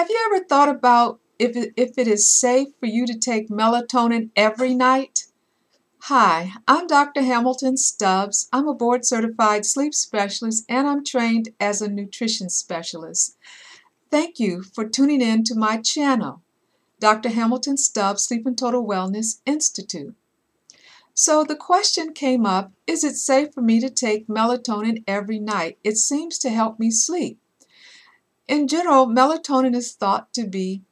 Have you ever thought about if it is safe for you to take melatonin every night? Hi, I'm Dr. Hamilton Stubbs. I'm a board-certified sleep specialist and I'm trained as a nutrition specialist. Thank you for tuning in to my channel, Dr. Hamilton Stubbs Sleep and Total Wellness Institute. So the question came up, is it safe for me to take melatonin every night? It seems to help me sleep. In general, melatonin is thought to be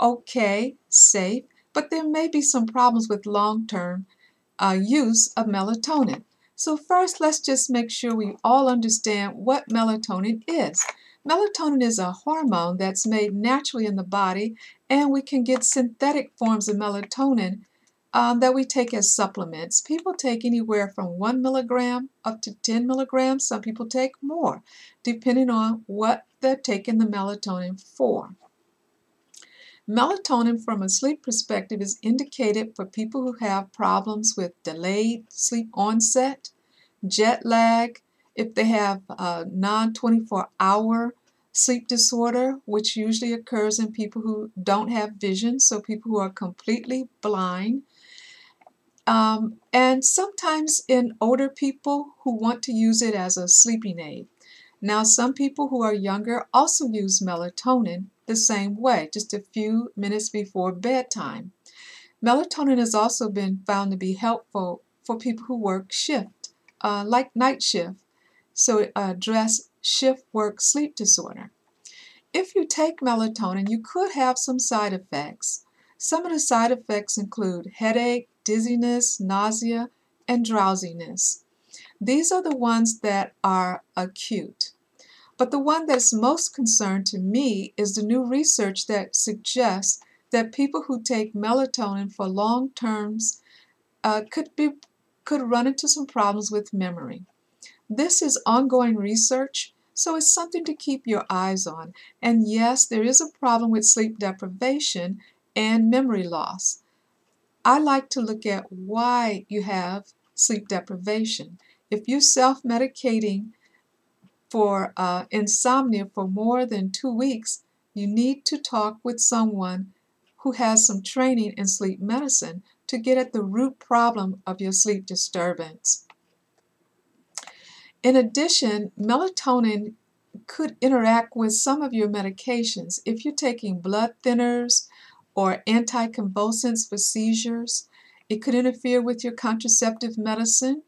okay, safe, but there may be some problems with long-term use of melatonin. So first, let's just make sure we all understand what melatonin is. Melatonin is a hormone that's made naturally in the body, and we can get synthetic forms of melatonin that we take as supplements. People take anywhere from 1 milligram up to 10 milligrams. Some people take more, depending on what they're taking the melatonin for. Melatonin from a sleep perspective is indicated for people who have problems with delayed sleep onset, jet lag, if they have a non-24-hour sleep disorder, which usually occurs in people who don't have vision, so people who are completely blind, and sometimes in older people who want to use it as a sleeping aid. Now, some people who are younger also use melatonin the same way, just a few minutes before bedtime. Melatonin has also been found to be helpful for people who work shift, like night shift, so address shift work sleep disorder. If you take melatonin, you could have some side effects. Some of the side effects include headache, dizziness, nausea, and drowsiness. These are the ones that are acute. But the one that's most concerned to me is the new research that suggests that people who take melatonin for long terms could run into some problems with memory. This is ongoing research, so it's something to keep your eyes on. And yes, there is a problem with sleep deprivation and memory loss. I like to look at why you have sleep deprivation. If you're self-medicating for insomnia for more than 2 weeks, you need to talk with someone who has some training in sleep medicine to get at the root problem of your sleep disturbance. In addition, melatonin could interact with some of your medications. If you're taking blood thinners or anticonvulsants for seizures, it could interfere with your contraceptive medicine.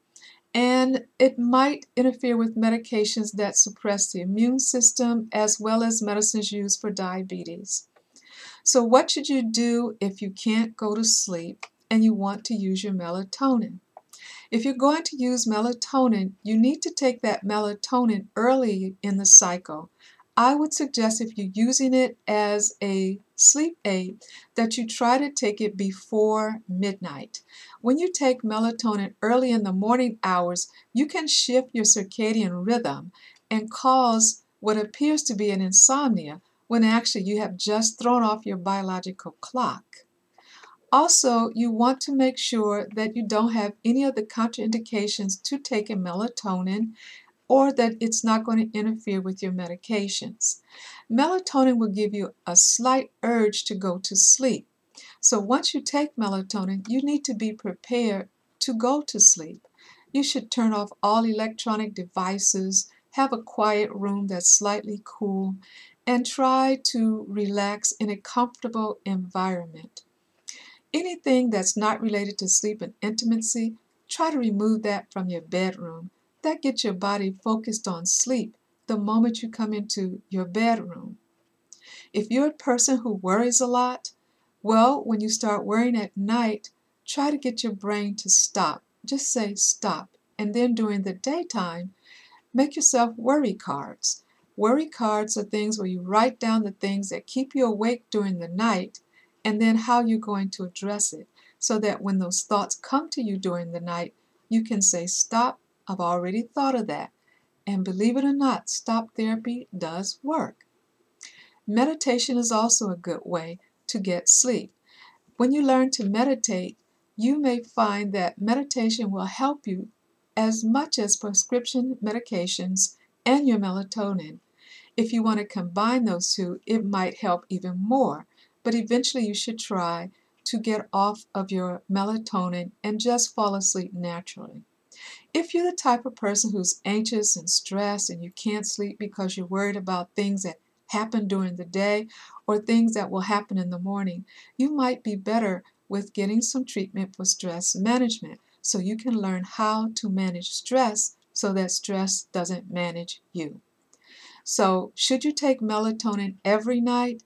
And it might interfere with medications that suppress the immune system, as well as medicines used for diabetes. So what should you do if you can't go to sleep and you want to use your melatonin? If you're going to use melatonin, you need to take that melatonin early in the cycle. I would suggest if you're using it as a sleep aid that you try to take it before midnight. When you take melatonin early in the morning hours, you can shift your circadian rhythm and cause what appears to be an insomnia when actually you have just thrown off your biological clock. Also, you want to make sure that you don't have any of the contraindications to taking melatonin, or that it's not going to interfere with your medications. Melatonin will give you a slight urge to go to sleep. So once you take melatonin, you need to be prepared to go to sleep. You should turn off all electronic devices, have a quiet room that's slightly cool, and try to relax in a comfortable environment. Anything that's not related to sleep and intimacy, try to remove that from your bedroom. That gets your body focused on sleep the moment you come into your bedroom. If you're a person who worries a lot, well, when you start worrying at night, try to get your brain to stop. Just say stop. And then during the daytime, make yourself worry cards. Worry cards are things where you write down the things that keep you awake during the night and then how you're going to address it, so that when those thoughts come to you during the night, you can say stop. I've already thought of that. And believe it or not, stop therapy does work. Meditation is also a good way to get sleep. When you learn to meditate, you may find that meditation will help you as much as prescription medications and your melatonin. If you want to combine those two, it might help even more. But eventually you should try to get off of your melatonin and just fall asleep naturally. If you're the type of person who's anxious and stressed and you can't sleep because you're worried about things that happen during the day or things that will happen in the morning, you might be better with getting some treatment for stress management so you can learn how to manage stress so that stress doesn't manage you. So, should you take melatonin every night?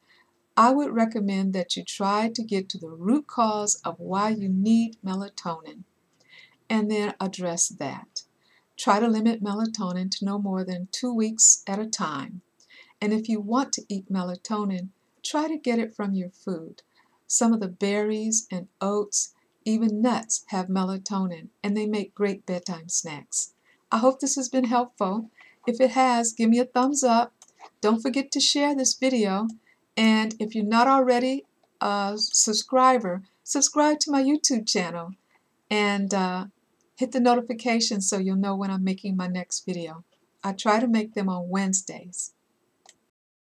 I would recommend that you try to get to the root cause of why you need melatonin and then address that. Try to limit melatonin to no more than 2 weeks at a time. And if you want to eat melatonin, try to get it from your food. Some of the berries and oats, even nuts, have melatonin, and they make great bedtime snacks. I hope this has been helpful. If it has, give me a thumbs up. Don't forget to share this video. And if you're not already a subscriber, subscribe to my YouTube channel and hit the notification so you'll know when I'm making my next video. I try to make them on Wednesdays.